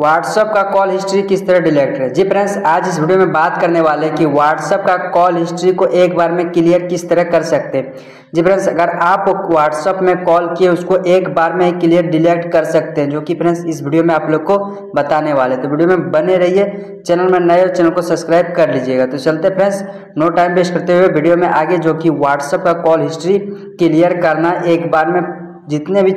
WhatsApp का call history किस तरह डिलीट करें। जी फ्रेंड्स, आज इस वीडियो में बात करने वाले हैं कि व्हाट्सएप का कॉल हिस्ट्री को एक बार में क्लियर किस तरह कर सकते हैं। जी फ्रेंड्स, अगर आप व्हाट्सएप में कॉल किए उसको एक बार में ही क्लियर डिलीट कर सकते हैं, जो कि फ्रेंड्स इस वीडियो में आप लोग को बताने वाले हैं। तो वीडियो में बने रहिए, चैनल में नए हो चैनल को सब्सक्राइब कर लीजिएगा। तो चलते फ्रेंड्स, नो टाइम वेस्ट करते हुए वीडियो में आगे, जो कि व्हाट्सएप का कॉल हिस्ट्री क्लियर करना, एक बार में जितने भी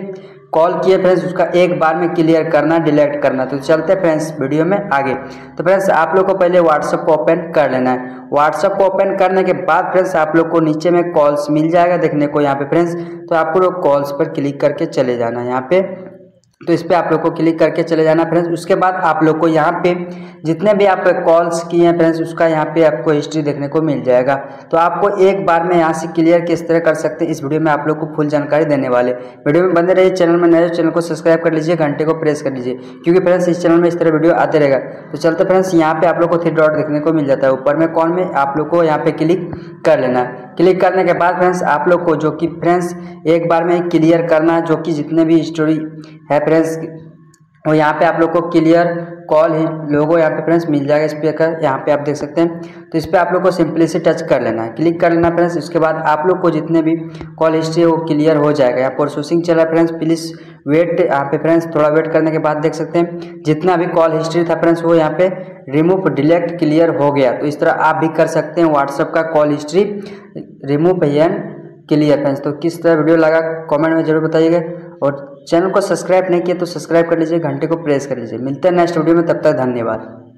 कॉल किए फ्रेंड्स उसका एक बार में क्लियर करना, डिलीट करना। तो चलते हैं फ्रेंड्स वीडियो में आगे। तो फ्रेंड्स, आप लोग को पहले व्हाट्सएप को ओपन कर लेना है। व्हाट्सएप को ओपन करने के बाद फ्रेंड्स आप लोग को नीचे में कॉल्स मिल जाएगा देखने को यहाँ पे फ्रेंड्स। तो आप लोग कॉल्स पर क्लिक करके चले जाना है यहाँ पे। तो इस पर आप लोग को क्लिक करके चले जाना फ्रेंड्स। उसके बाद आप लोग को यहाँ पे जितने भी आप कॉल्स किए हैं फ्रेंड्स उसका यहाँ पे आपको हिस्ट्री देखने को मिल जाएगा। तो आपको एक बार में यहाँ से क्लियर किस तरह कर सकते हैं, इस वीडियो में आप लोग को फुल जानकारी देने वाले। वीडियो में बने रहिए, चैनल में नए चैनल को सब्सक्राइब कर लीजिए, घंटे को प्रेस कर लीजिए, क्योंकि फ्रेंड्स इस चैनल में इस तरह वीडियो आते रहेगा। तो चलते फ्रेंड्स, यहाँ पे आप लोग को थ्री डॉट देखने को मिल जाता है ऊपर में कॉल में, आप लोग को यहाँ पे क्लिक कर लेना है। क्लिक करने के बाद फ्रेंड्स आप लोग को जो कि फ्रेंड्स एक बार में क्लियर करना है, जो कि जितने भी स्टोरी है फ्रेंड्स वो यहाँ पे आप लोग को क्लियर कॉल ही लोगो यहाँ पे फ्रेंड्स मिल जाएगा। इस पर यहाँ पे आप देख सकते हैं। तो इस पर आप लोग को सिंपली से टच कर लेना है, क्लिक कर लेना फ्रेंड्स। उसके बाद आप लोग को जितने भी कॉल हिस्ट्री है वो क्लियर हो जाएगा। यहाँ प्रोसेसिंग चल रहा है फ्रेंड्स, प्लीज़ वेट। यहाँ पे फ्रेंड्स थोड़ा वेट करने के बाद देख सकते हैं जितना भी कॉल हिस्ट्री था फ्रेंड्स वो यहाँ पे रिमूव डिलीट क्लियर हो गया। तो इस तरह आप भी कर सकते हैं व्हाट्सएप का call history remove and clear friends. तो किस तरह वीडियो लगा कॉमेंट में जरूर बताइएगा, और चैनल को सब्सक्राइब नहीं किया तो सब्सक्राइब कर लीजिए, घंटे को प्रेस कर लीजिए। मिलते हैं नेक्स्ट वीडियो में, तब तक धन्यवाद।